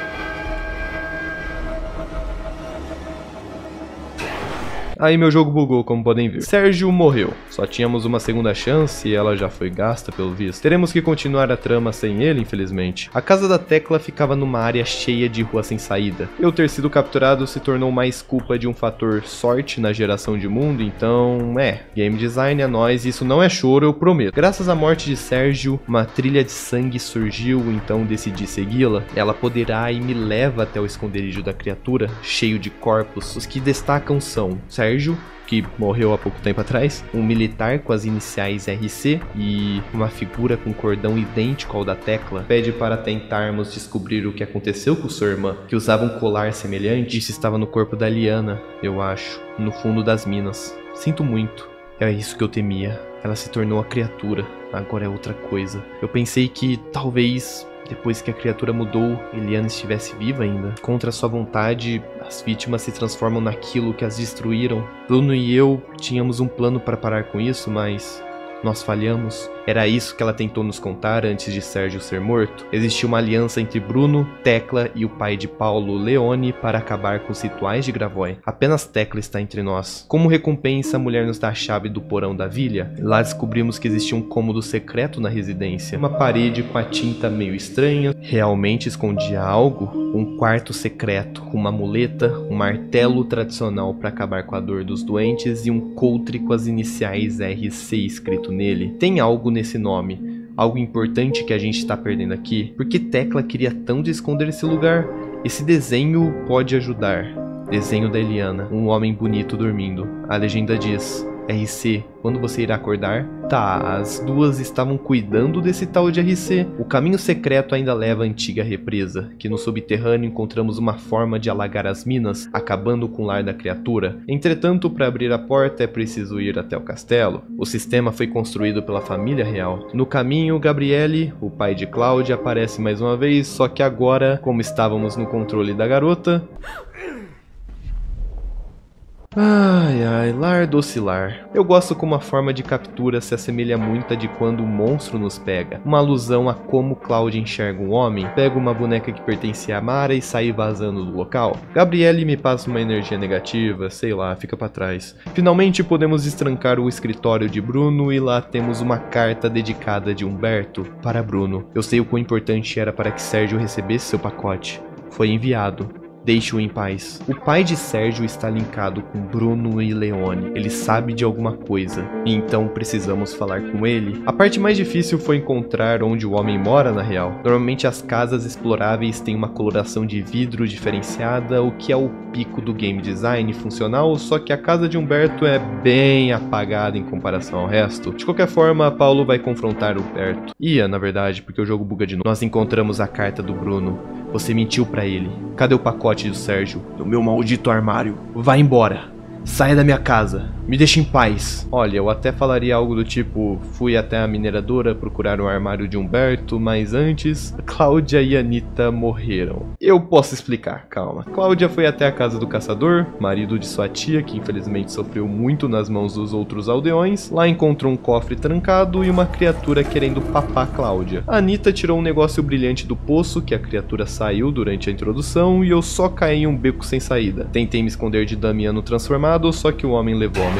Aí meu jogo bugou, como podem ver. Sérgio morreu. Só tínhamos uma segunda chance e ela já foi gasta, pelo visto. Teremos que continuar a trama sem ele, infelizmente. A casa da Tecla ficava numa área cheia de rua sem saída. Eu ter sido capturado se tornou mais culpa de um fator sorte na geração de mundo, então... game design é nóis, isso não é choro, eu prometo. Graças à morte de Sérgio, uma trilha de sangue surgiu, então decidi segui-la. Ela poderá e me leva até o esconderijo da criatura, cheio de corpos. Os que destacam são... Sérgio, que morreu há pouco tempo atrás, um militar com as iniciais RC e uma figura com cordão idêntico ao da Tecla, pede para tentarmos descobrir o que aconteceu com sua irmã, que usava um colar semelhante. Isso estava no corpo da Eliana, eu acho, no fundo das minas. Sinto muito, é isso que eu temia. Ela se tornou a criatura, agora é outra coisa. Eu pensei que talvez... depois que a criatura mudou, Eliana estivesse viva ainda. Contra sua vontade, as vítimas se transformam naquilo que as destruíram. Bruno e eu tínhamos um plano para parar com isso, mas nós falhamos. Era isso que ela tentou nos contar antes de Sérgio ser morto. Existia uma aliança entre Bruno, Tecla e o pai de Paulo, Leone, para acabar com os rituais de Gravoi. Apenas Tecla está entre nós. Como recompensa, a mulher nos dá a chave do porão da vila. Lá descobrimos que existia um cômodo secreto na residência. Uma parede com a tinta meio estranha. Realmente escondia algo? Um quarto secreto, com uma muleta, um martelo tradicional para acabar com a dor dos doentes e um coutre com as iniciais RC escrito nele. Tem algo nesse nome, algo importante que a gente está perdendo aqui. Por que Tecla queria tanto esconder esse lugar? Esse desenho pode ajudar. Desenho da Eliana, um homem bonito dormindo. A legenda diz: RC, quando você irá acordar? Tá, as duas estavam cuidando desse tal de RC. O caminho secreto ainda leva à antiga represa, que no subterrâneo encontramos uma forma de alagar as minas, acabando com o lar da criatura. Entretanto, para abrir a porta é preciso ir até o castelo. O sistema foi construído pela família real. No caminho, Gabriele, o pai de Cláudia, aparece mais uma vez, só que agora, como estávamos no controle da garota... Ai ai, lar docilar. Eu gosto como a forma de captura se assemelha muito a de quando o monstro nos pega. Uma alusão a como Cláudia enxerga um homem. Pego uma boneca que pertencia a Mara e saí vazando do local. Gabriele me passa uma energia negativa, sei lá, fica pra trás. Finalmente podemos destrancar o escritório de Bruno e lá temos uma carta dedicada de Humberto para Bruno. Eu sei o quão importante era para que Sérgio recebesse seu pacote. Foi enviado. Deixe-o em paz. O pai de Sérgio está linkado com Bruno e Leone. Ele sabe de alguma coisa, e então precisamos falar com ele. A parte mais difícil foi encontrar onde o homem mora, na real. Normalmente as casas exploráveis têm uma coloração de vidro diferenciada, o que é o pico do game design funcional, só que a casa de Humberto é bem apagada em comparação ao resto. De qualquer forma, Paulo vai confrontar Humberto. Ia, na verdade, porque o jogo buga de novo. Nós encontramos a carta do Bruno. Você mentiu pra ele. Cadê o pacote do Sérgio? No meu maldito armário. Vai embora. Saia da minha casa. Me deixa em paz. Olha, eu até falaria algo do tipo, fui até a mineradora procurar o armário de Humberto, mas antes, Cláudia e Anita morreram. Eu posso explicar, calma. Cláudia foi até a casa do caçador, marido de sua tia, que infelizmente sofreu muito nas mãos dos outros aldeões. Lá encontrou um cofre trancado e uma criatura querendo papar Cláudia. A Anita tirou um negócio brilhante do poço, que a criatura saiu durante a introdução, e eu só caí em um beco sem saída. Tentei me esconder de Damiano transformado, só que o homem levou a melhor.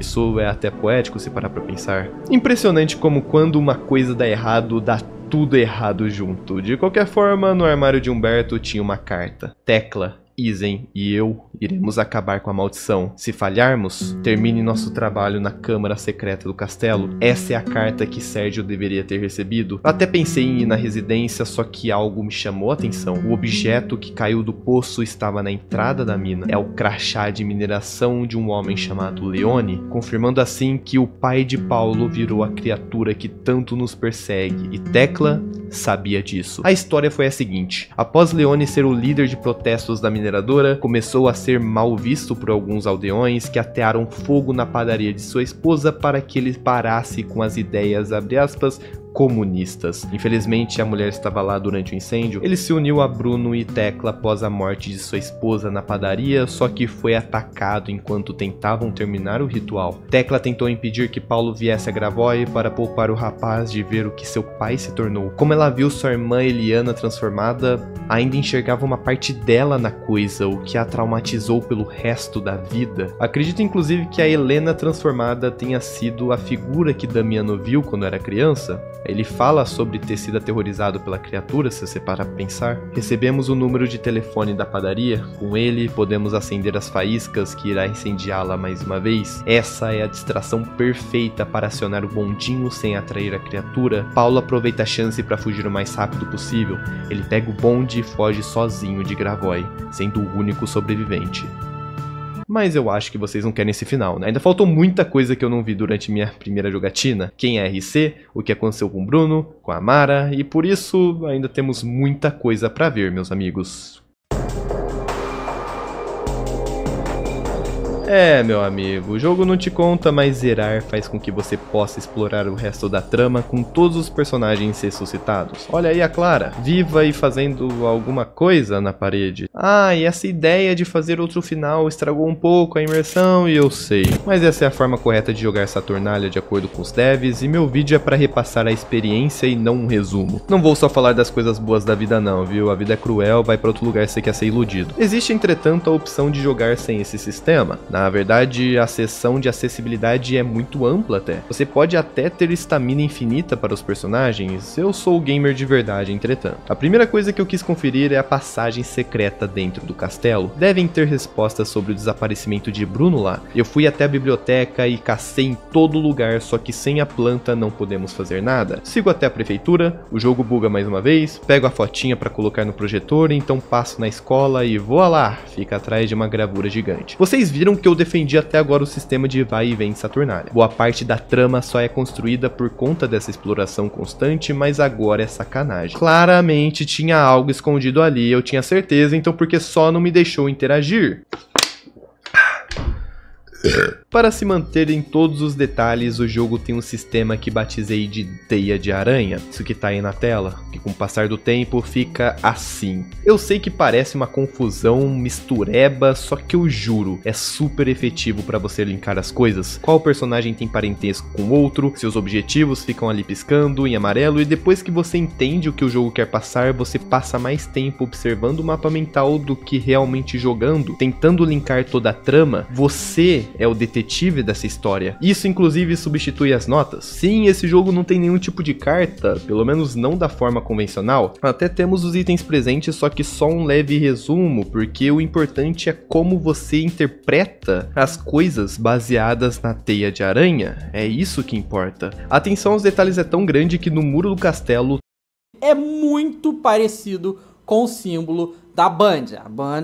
Isso é até poético se parar pra pensar. Impressionante como quando uma coisa dá errado, dá tudo errado junto. De qualquer forma, no armário de Humberto tinha uma carta. Tecla, Isen e eu iremos acabar com a maldição. Se falharmos, termine nosso trabalho na câmara secreta do castelo. Essa é a carta que Sérgio deveria ter recebido. Até pensei em ir na residência, só que algo me chamou a atenção. O objeto que caiu do poço estava na entrada da mina. É o crachá de mineração de um homem chamado Leone, confirmando assim que o pai de Paulo virou a criatura que tanto nos persegue. E Tecla sabia disso. A história foi a seguinte. Após Leone ser o líder de protestos da mineradora, começou a ser mal visto por alguns aldeões que atearam fogo na padaria de sua esposa para que ele parasse com as ideias, abre aspas, comunistas. Infelizmente, a mulher estava lá durante o incêndio. Ele se uniu a Bruno e Tecla após a morte de sua esposa na padaria, só que foi atacado enquanto tentavam terminar o ritual. Tecla tentou impedir que Paulo viesse a Gravoi para poupar o rapaz de ver o que seu pai se tornou. Como ela viu sua irmã Eliana transformada, ainda enxergava uma parte dela na coisa, o que a traumatizou pelo resto da vida. Acredito inclusive que a Helena transformada tenha sido a figura que Damiano viu quando era criança. Ele fala sobre ter sido aterrorizado pela criatura, se você parar pra pensar. Recebemos o número de telefone da padaria. Com ele, podemos acender as faíscas que irá incendiá-la mais uma vez. Essa é a distração perfeita para acionar o bondinho sem atrair a criatura. Paulo aproveita a chance para fugir o mais rápido possível. Ele pega o bonde e foge sozinho de Gravoi, sendo o único sobrevivente. Mas eu acho que vocês não querem esse final, né? Ainda faltou muita coisa que eu não vi durante minha primeira jogatina. Quem é RC, o que aconteceu com o Bruno, com a Mara, e por isso ainda temos muita coisa pra ver, meus amigos. É, meu amigo, o jogo não te conta, mas zerar faz com que você possa explorar o resto da trama com todos os personagens ressuscitados. Olha aí a Clara, viva e fazendo alguma coisa na parede. Ah, e essa ideia de fazer outro final estragou um pouco a imersão, e eu sei. Mas essa é a forma correta de jogar Saturnalia de acordo com os devs, e meu vídeo é pra repassar a experiência e não um resumo. Não vou só falar das coisas boas da vida não, viu? A vida é cruel, vai pra outro lugar se você quer ser iludido. Existe, entretanto, a opção de jogar sem esse sistema. Na verdade, a seção de acessibilidade é muito ampla até. Você pode até ter estamina infinita para os personagens. Eu sou gamer de verdade, entretanto. A primeira coisa que eu quis conferir é a passagem secreta dentro do castelo. Devem ter respostas sobre o desaparecimento de Bruno lá. Eu fui até a biblioteca e cacei em todo lugar, só que sem a planta não podemos fazer nada. Sigo até a prefeitura, o jogo buga mais uma vez, pego a fotinha para colocar no projetor, então passo na escola e voa lá, fica atrás de uma gravura gigante. Vocês viram que eu defendi até agora o sistema de vai e vem de Saturnalia. Boa parte da trama só é construída por conta dessa exploração constante, mas agora é sacanagem. Claramente tinha algo escondido ali, eu tinha certeza, então porque só não me deixou interagir? Para se manter em todos os detalhes, o jogo tem um sistema que batizei de teia de aranha, isso que tá aí na tela, que com o passar do tempo fica assim. Eu sei que parece uma confusão, mistureba, só que eu juro, é super efetivo para você linkar as coisas. Qual personagem tem parentesco com outro, seus objetivos ficam ali piscando em amarelo, e depois que você entende o que o jogo quer passar, você passa mais tempo observando o mapa mental do que realmente jogando, tentando linkar toda a trama. Você é o detetive dessa história. Isso inclusive substitui as notas. Sim, esse jogo não tem nenhum tipo de carta, pelo menos não da forma convencional. Até temos os itens presentes, só que só um leve resumo, porque o importante é como você interpreta as coisas baseadas na teia de aranha. É isso que importa. A atenção aos detalhes é tão grande que no muro do castelo é muito parecido com o símbolo da Band,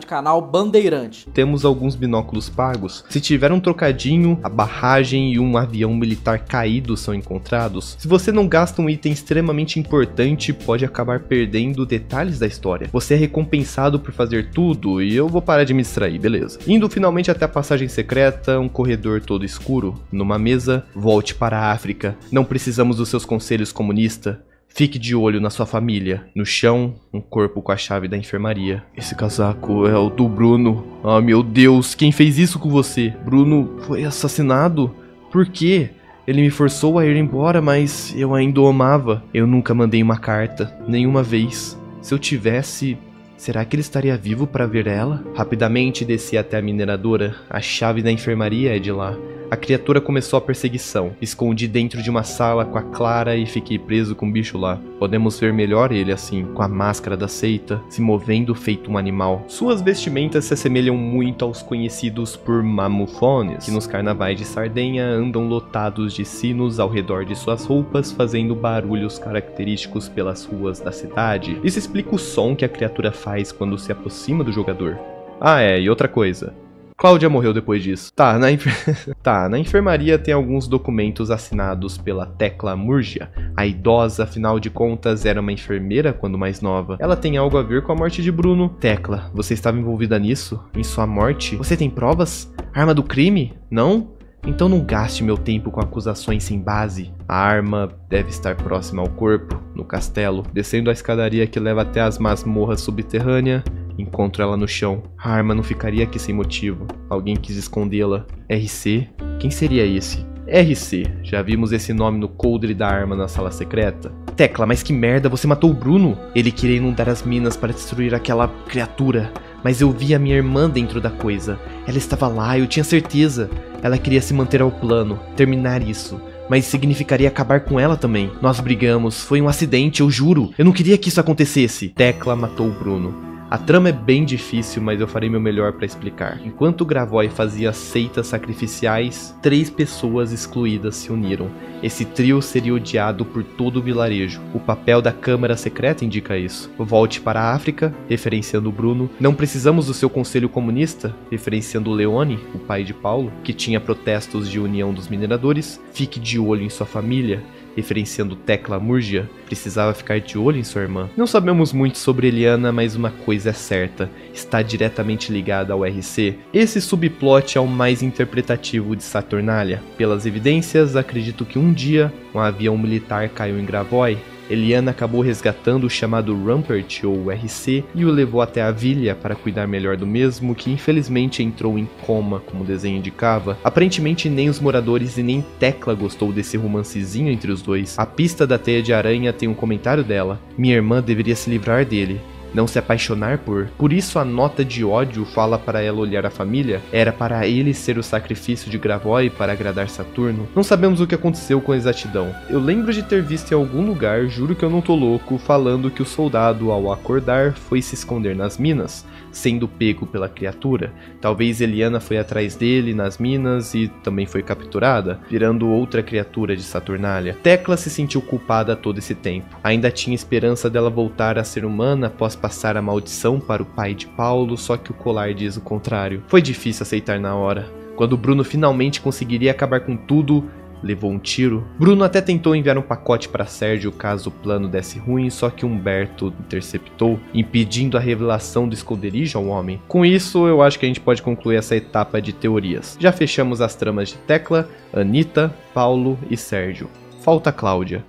canal Bandeirante. Temos alguns binóculos pagos. Se tiver um trocadinho, a barragem e um avião militar caído são encontrados. Se você não gasta um item extremamente importante, pode acabar perdendo detalhes da história. Você é recompensado por fazer tudo, e eu vou parar de me distrair, beleza. Indo finalmente até a passagem secreta, um corredor todo escuro. Numa mesa, volte para a África. Não precisamos dos seus conselhos comunistas. Fique de olho na sua família. No chão, um corpo com a chave da enfermaria. Esse casaco é o do Bruno. Ah, meu Deus, quem fez isso com você? Bruno foi assassinado? Por quê? Ele me forçou a ir embora, mas eu ainda o amava. Eu nunca mandei uma carta, nenhuma vez. Se eu tivesse... será que ele estaria vivo para ver ela? Rapidamente desci até a mineradora. A chave da enfermaria é de lá. A criatura começou a perseguição. Escondi dentro de uma sala com a Clara e fiquei preso com o bicho lá. Podemos ver melhor ele assim, com a máscara da seita, se movendo feito um animal. Suas vestimentas se assemelham muito aos conhecidos por mamuthones, que nos carnavais de Sardenha andam lotados de sinos ao redor de suas roupas, fazendo barulhos característicos pelas ruas da cidade. Isso explica o som que a criatura faz quando se aproxima do jogador. Ah é, e outra coisa. Cláudia morreu depois disso. Na enfermaria tem alguns documentos assinados pela Tecla Murgia. A idosa, afinal de contas, era uma enfermeira quando mais nova. Ela tem algo a ver com a morte de Bruno. Tecla, você estava envolvida nisso? Em sua morte? Você tem provas? Arma do crime? Não? Então não gaste meu tempo com acusações sem base. A arma deve estar próxima ao corpo, no castelo. Descendo a escadaria que leva até as masmorras subterrâneas, encontro ela no chão. A arma não ficaria aqui sem motivo. Alguém quis escondê-la. RC? Quem seria esse? RC. Já vimos esse nome no coldre da arma na sala secreta. Tecla, mas que merda, você matou o Bruno? Ele queria inundar as minas para destruir aquela criatura. Mas eu vi a minha irmã dentro da coisa. Ela estava lá, eu tinha certeza. Ela queria se manter ao plano, terminar isso. Mas significaria acabar com ela também. Nós brigamos, foi um acidente, eu juro. Eu não queria que isso acontecesse. Tecla matou o Bruno. A trama é bem difícil, mas eu farei meu melhor para explicar. Enquanto Gravoi fazia seitas sacrificiais, 3 pessoas excluídas se uniram. Esse trio seria odiado por todo o vilarejo. O papel da Câmara Secreta indica isso. Volte para a África, referenciando Bruno. Não precisamos do seu conselho comunista, referenciando Leone, o pai de Paulo, que tinha protestos de união dos mineradores. Fique de olho em sua família, referenciando Tecla Murgia, precisava ficar de olho em sua irmã. Não sabemos muito sobre Eliana, mas uma coisa é certa, está diretamente ligada ao RC. Esse subplot é o mais interpretativo de Saturnalia. Pelas evidências, acredito que um dia um avião militar caiu em Gravoi. Eliana acabou resgatando o chamado Rupert, ou RC, e o levou até a vilha para cuidar melhor do mesmo, que infelizmente entrou em coma, como o desenho indicava. Aparentemente nem os moradores e nem Tecla gostou desse romancezinho entre os dois. A pista da teia de aranha tem um comentário dela. Minha irmã deveria se livrar dele. Não se apaixonar por. Por isso a nota de ódio fala para ela olhar a família. Era para ele ser o sacrifício de Gravoi para agradar Saturno. Não sabemos o que aconteceu com exatidão. Eu lembro de ter visto em algum lugar, juro que eu não tô louco, falando que o soldado ao acordar foi se esconder nas minas, sendo pego pela criatura. Talvez Eliana foi atrás dele nas minas e também foi capturada, virando outra criatura de Saturnalia. Tecla se sentiu culpada todo esse tempo. Ainda tinha esperança dela voltar a ser humana após passar a maldição para o pai de Paulo, só que o colar diz o contrário. Foi difícil aceitar na hora. Quando Bruno finalmente conseguiria acabar com tudo, levou um tiro. Bruno até tentou enviar um pacote para Sérgio caso o plano desse ruim, só que Humberto interceptou, impedindo a revelação do esconderijo ao homem. Com isso, eu acho que a gente pode concluir essa etapa de teorias. Já fechamos as tramas de Tecla, Anita, Paulo e Sérgio. Falta Cláudia.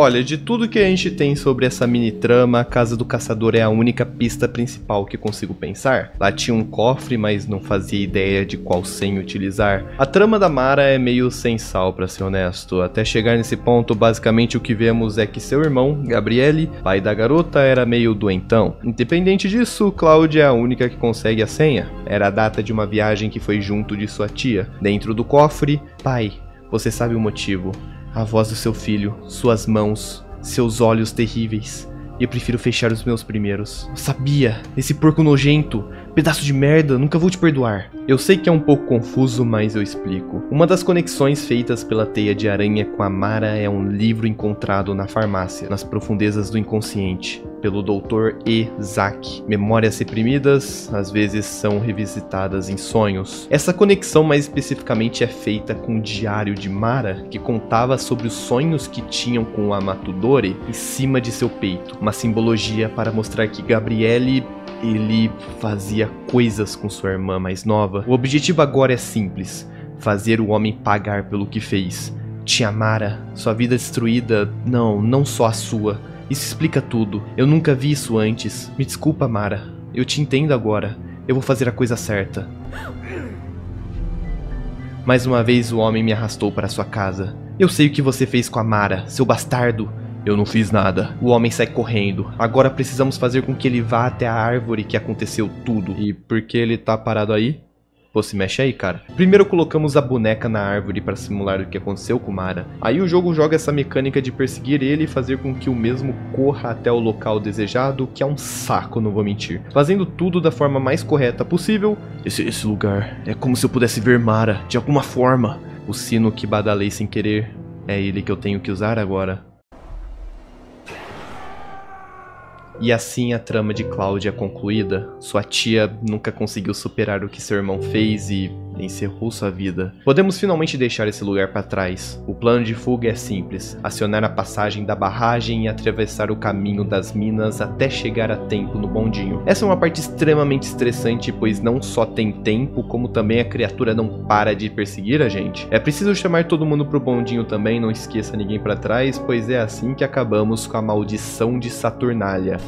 Olha, de tudo que a gente tem sobre essa mini trama, a Casa do Caçador é a única pista principal que consigo pensar. Lá tinha um cofre, mas não fazia ideia de qual senha utilizar. A trama da Mara é meio sem sal, pra ser honesto. Até chegar nesse ponto, basicamente o que vemos é que seu irmão, Gabriele, pai da garota, era meio doentão. Independente disso, Cláudia é a única que consegue a senha. Era a data de uma viagem que foi junto de sua tia. Dentro do cofre, pai, você sabe o motivo. A voz do seu filho, suas mãos, seus olhos terríveis. E eu prefiro fechar os meus primeiros. Eu sabia, esse porco nojento, pedaço de merda, nunca vou te perdoar. Eu sei que é um pouco confuso, mas eu explico. Uma das conexões feitas pela teia de aranha com a Mara é um livro encontrado na farmácia, nas profundezas do inconsciente, pelo Dr. E. Zak. Memórias reprimidas, às vezes são revisitadas em sonhos. Essa conexão mais especificamente é feita com o diário de Mara, que contava sobre os sonhos que tinham com o Ammutadore em cima de seu peito. Uma simbologia para mostrar que Gabriele, ele fazia coisas com sua irmã mais nova. O objetivo agora é simples, fazer o homem pagar pelo que fez. Tia Mara, sua vida destruída, não só a sua. Isso explica tudo. Eu nunca vi isso antes. Me desculpa, Mara. Eu te entendo agora. Eu vou fazer a coisa certa. Mais uma vez o homem me arrastou para sua casa. Eu sei o que você fez com a Mara, seu bastardo. Eu não fiz nada. O homem sai correndo. Agora precisamos fazer com que ele vá até a árvore que aconteceu tudo. E por que ele tá parado aí? Pô, se mexe aí, cara. Primeiro colocamos a boneca na árvore para simular o que aconteceu com Mara. Aí o jogo joga essa mecânica de perseguir ele e fazer com que o mesmo corra até o local desejado, que é um saco, não vou mentir. Fazendo tudo da forma mais correta possível. Esse lugar é como se eu pudesse ver Mara, de alguma forma. O sino que badalei sem querer, é ele que eu tenho que usar agora. E assim a trama de Cláudia é concluída. Sua tia nunca conseguiu superar o que seu irmão fez e encerrou sua vida. Podemos finalmente deixar esse lugar para trás. O plano de fuga é simples. Acionar a passagem da barragem e atravessar o caminho das minas até chegar a tempo no bondinho. Essa é uma parte extremamente estressante, pois não só tem tempo, como também a criatura não para de perseguir a gente. É preciso chamar todo mundo pro bondinho também, não esqueça ninguém para trás, pois é assim que acabamos com a maldição de Saturnalia.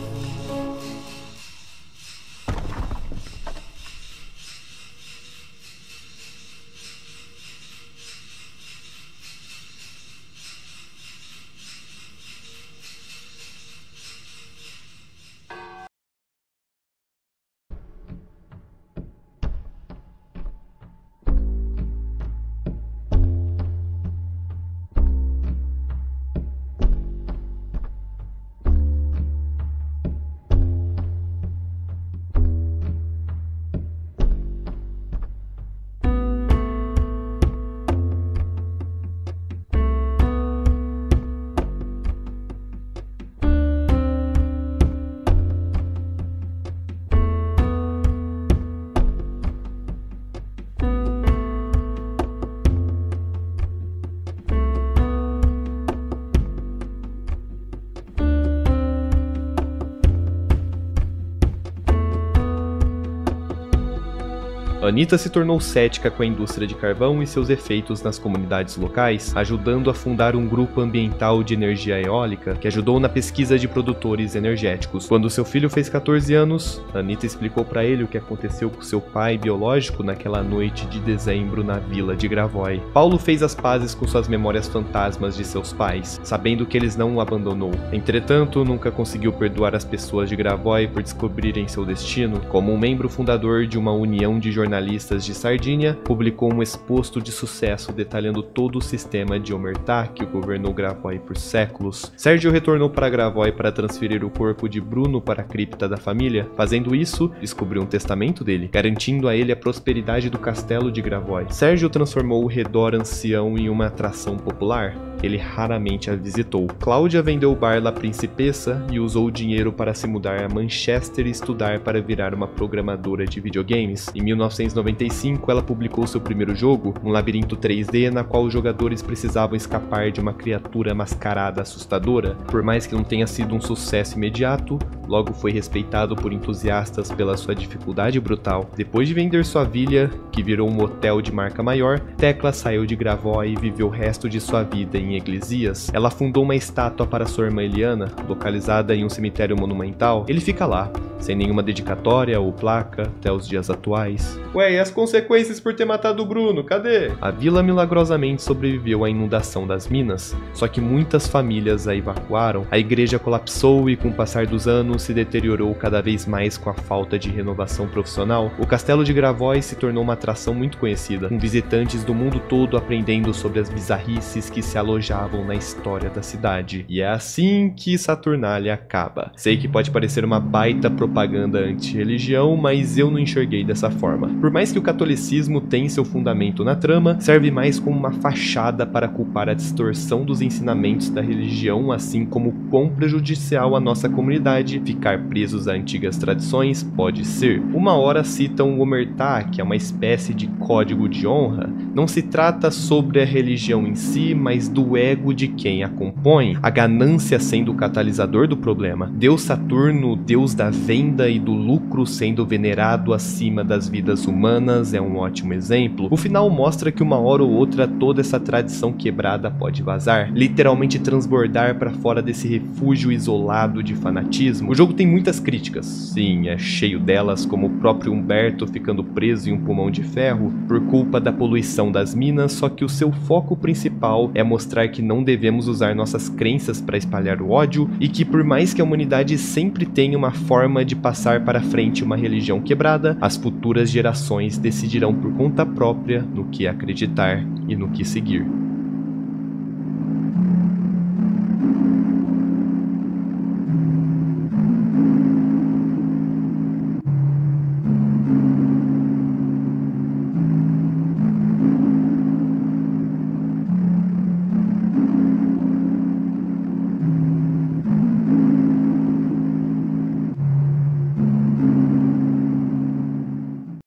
Anita se tornou cética com a indústria de carvão e seus efeitos nas comunidades locais, ajudando a fundar um grupo ambiental de energia eólica que ajudou na pesquisa de produtores energéticos. Quando seu filho fez 14 anos, Anita explicou para ele o que aconteceu com seu pai biológico naquela noite de dezembro na vila de Gravoi. Paulo fez as pazes com suas memórias fantasmas de seus pais, sabendo que eles não o abandonou. Entretanto, nunca conseguiu perdoar as pessoas de Gravoi por descobrirem seu destino. Como um membro fundador de uma união de jornalistas de Sardenha, publicou um exposto de sucesso detalhando todo o sistema de Omertá que governou Gravoi por séculos. Sérgio retornou para Gravoi para transferir o corpo de Bruno para a cripta da família. Fazendo isso, descobriu um testamento dele, garantindo a ele a prosperidade do castelo de Gravoi. Sérgio transformou o redor ancião em uma atração popular. Ele raramente a visitou. Cláudia vendeu o bar La Principessa e usou o dinheiro para se mudar a Manchester e estudar para virar uma programadora de videogames. Em 1995, ela publicou seu primeiro jogo, um labirinto 3D na qual os jogadores precisavam escapar de uma criatura mascarada assustadora. Por mais que não tenha sido um sucesso imediato, logo foi respeitado por entusiastas pela sua dificuldade brutal. Depois de vender sua vila, que virou um hotel de marca maior, Tecla saiu de Gravoi e viveu o resto de sua vida em em Iglesias, ela fundou uma estátua para sua irmã Eliana, localizada em um cemitério monumental. Ele fica lá, sem nenhuma dedicatória ou placa, até os dias atuais. Ué, e as consequências por ter matado o Bruno, cadê? A vila milagrosamente sobreviveu à inundação das minas, só que muitas famílias a evacuaram. A igreja colapsou e, com o passar dos anos, se deteriorou cada vez mais com a falta de renovação profissional. O castelo de Gravoi se tornou uma atração muito conhecida, com visitantes do mundo todo aprendendo sobre as bizarrices que se alojavam na história da cidade. E é assim que Saturnalia acaba. Sei que pode parecer uma baita propaganda anti-religião, mas eu não enxerguei dessa forma. Por mais que o catolicismo tenha seu fundamento na trama, serve mais como uma fachada para culpar a distorção dos ensinamentos da religião, assim como o quão prejudicial à nossa comunidade ficar presos a antigas tradições pode ser. Uma hora citam o Omertá, que é uma espécie de código de honra. Não se trata sobre a religião em si, mas do ego de quem a compõe, a ganância sendo o catalisador do problema. Deus Saturno, deus da venda e do lucro, sendo venerado acima das vidas humanas, é um ótimo exemplo. O final mostra que uma hora ou outra toda essa tradição quebrada pode vazar, literalmente transbordar para fora desse refúgio isolado de fanatismo. O jogo tem muitas críticas, sim, é cheio delas, como o próprio Humberto ficando preso em um pulmão de ferro por culpa da poluição das minas, só que o seu foco principal é mostrar que não devemos usar nossas crenças para espalhar o ódio e que, por mais que a humanidade sempre tenha uma forma de passar para frente uma religião quebrada, as futuras gerações decidirão por conta própria no que acreditar e no que seguir.